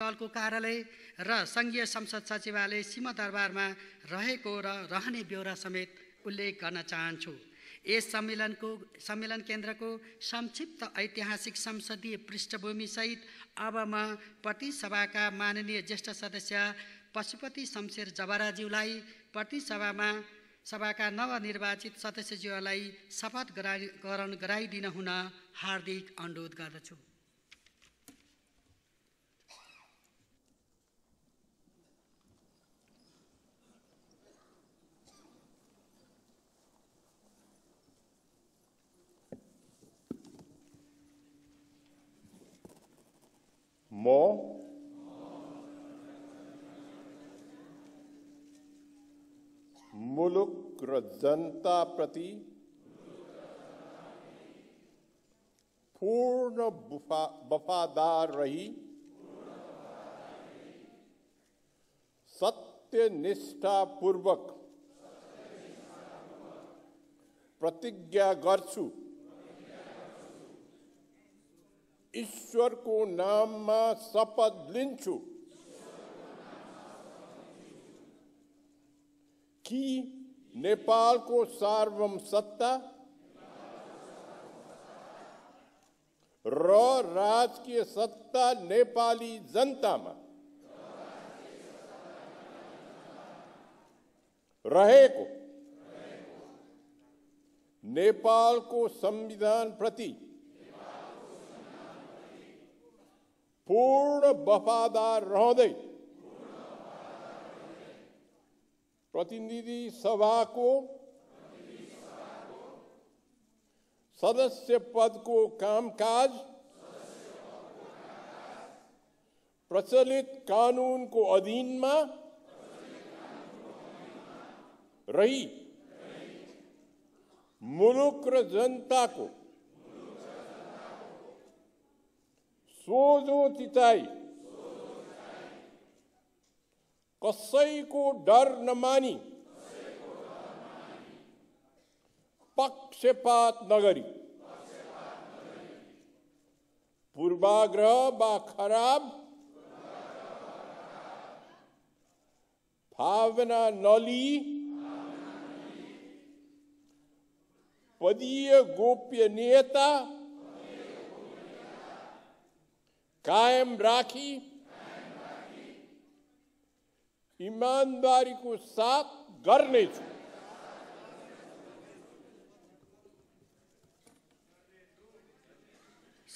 दलको कार्यालय र संघीय संसद सचिवालय सीमा दरबारमा रहेको र रहने ब्यौरा समेत उल्लेख गर्न चाहन्छु। यस सम्मेलन केन्द्रको संक्षिप्त ऐतिहासिक संसदीय पृष्ठभूमि सहित अब म प्रतिनिधिसभाका माननीय ज्येष्ठ सदस्य पशुपति शमशेर जबराजीलाई, प्रतिनिधिसभामा सभाका नवनिर्वाचित सदस्यज्यूलाई शपथ ग्रहण गराइदिन हुन हार्दिक अनुरोध गर्दछु। म मुलुक र जनताप्रति पूर्ण वफादार रही सत्यनिष्ठापूर्वक प्रतिज्ञा गर्छु, ईश्वर को नाम में शपथ लिन्छु कि नेपाल को सार्वभौमसत्ता र राजकीय सत्ता नेपाली जनता में रहेको, नेपाल को संविधान प्रति पूर्ण वफादार रहँदै प्रतिनिधि सभा को सदस्य पद को कामकाज प्रचलित कानून को अधीन में रही मुलुक र जनता को सोझो चिताई कसैको डर नमानी पक्षपात नगरी पूर्वाग्रह वा खराब भावना नली पदीय गोपनीयता कायम राखी ईमानदारी को साथ करने छु।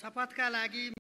शपथ का लागि